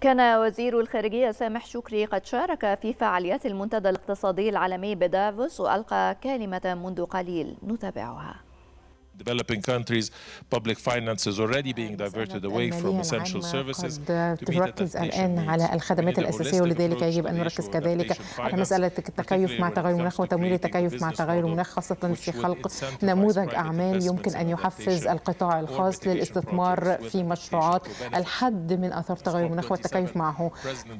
كان وزير الخارجية سامح شكري قد شارك في فعاليات المنتدى الاقتصادي العالمي بدافوس وألقى كلمة منذ قليل نتابعها. Developing countries' public finance is already being diverted away from essential services. تركز الآن على الخدمات الأساسية، ولذلك يجب أن نركز كذلك على مسألة التكيف مع تغير المناخ وتمويل التكيف مع تغير المناخ، خاصة في خلق نموذج أعمال يمكن أن يحفز القطاع الخاص للاستثمار في مشروعات الحد من آثار تغير المناخ والتكيف معه.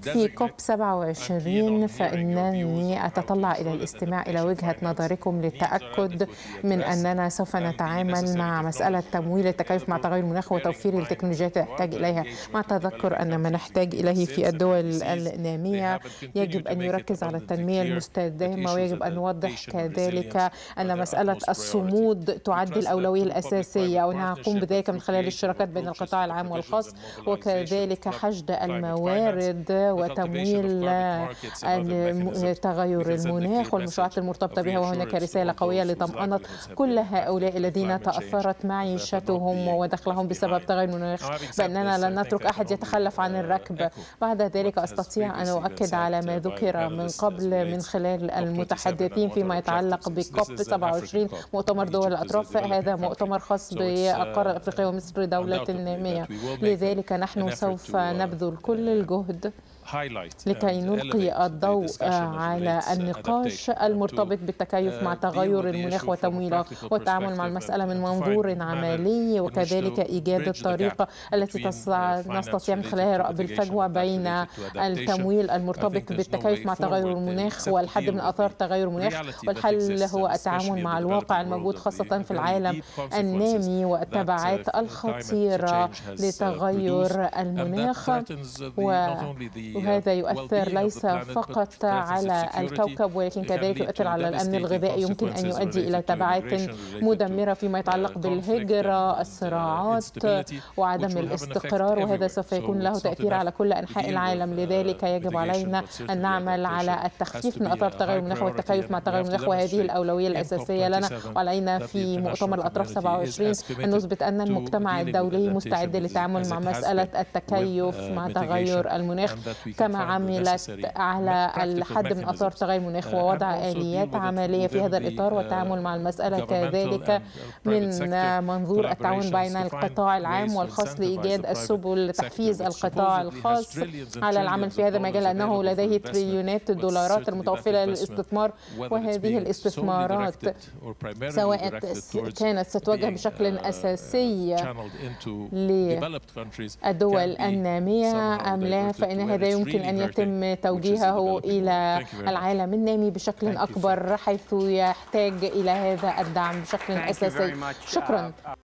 في كوب 27 فإنني أتطلع إلى الاستماع إلى وجهة نظركم للتأكد من أننا سوف نتعامل مع مسألة تمويل التكيف مع تغير المناخ وتوفير التكنولوجيات التي نحتاج إليها، مع تذكر أن ما نحتاج إليه في الدول النامية يجب أن يركز على التنمية المستدامة، ويجب أن نوضح كذلك أن مسألة الصمود تعد الأولوية الأساسية، ونقوم بذلك من خلال الشراكات بين القطاع العام والخاص، وكذلك حشد الموارد وتمويل تغير المناخ والمشروعات المرتبطة بها. وهناك رسالة قوية لطمأنة كل هؤلاء الذين تأثرت معيشتهم ودخلهم بسبب تغير المناخ بأننا لن نترك أحد يتخلف عن الركب. بعد ذلك أستطيع أن أؤكد على ما ذكر من قبل من خلال المتحدثين فيما يتعلق بكوب 27 مؤتمر دول الأطراف. هذا مؤتمر خاص بقارة أفريقيا ومصر دولة نامية، لذلك نحن سوف نبذل كل الجهد لكي نلقي الضوء على النقاش المرتبط بالتكيف مع تغير المناخ وتمويله والتعامل مع المسألة من منظور عملي، وكذلك إيجاد الطريقة التي نستطيع من خلالها رأب الفجوة بين التمويل المرتبط بالتكيف مع تغير المناخ والحد من آثار تغير المناخ. والحل هو التعامل مع الواقع الموجود خاصة في العالم النامي والتبعات الخطيرة لتغير المناخ، وهذا يؤثر ليس فقط على الكوكب ولكن كذلك يؤثر على الأمن الغذائي، يمكن أن يؤدي إلى تبعات مدمرة فيما يتعلق بالهجرة، الصراعات وعدم الاستقرار، وهذا سوف يكون له تأثير على كل أنحاء العالم. لذلك يجب علينا أن نعمل على التخفيف من آثار تغير المناخ والتكيف مع تغير المناخ، وهذه الأولوية الأساسية لنا. وعلينا في مؤتمر الأطراف 27 أن نثبت أن المجتمع الدولي مستعد للتعامل مع مسألة التكيف مع تغير المناخ كما عملت على الحد من آثار تغير المناخ، ووضع آليات عملية في هذا الإطار والتعامل مع المسألة كذلك من منظور التعاون بين القطاع العام والخاص لإيجاد السبل لتحفيز القطاع الخاص على العمل في هذا المجال، لأنه لديه تريليونات الدولارات المتوفرة للاستثمار، وهذه الاستثمارات سواء كانت ستوجه بشكل أساسي للدول النامية أم لا، فإن هذا يمكن أن يتم توجيهه إلى العالم النامي بشكل أكبر حيث يحتاج إلى هذا الدعم بشكل أساسي. شكرا.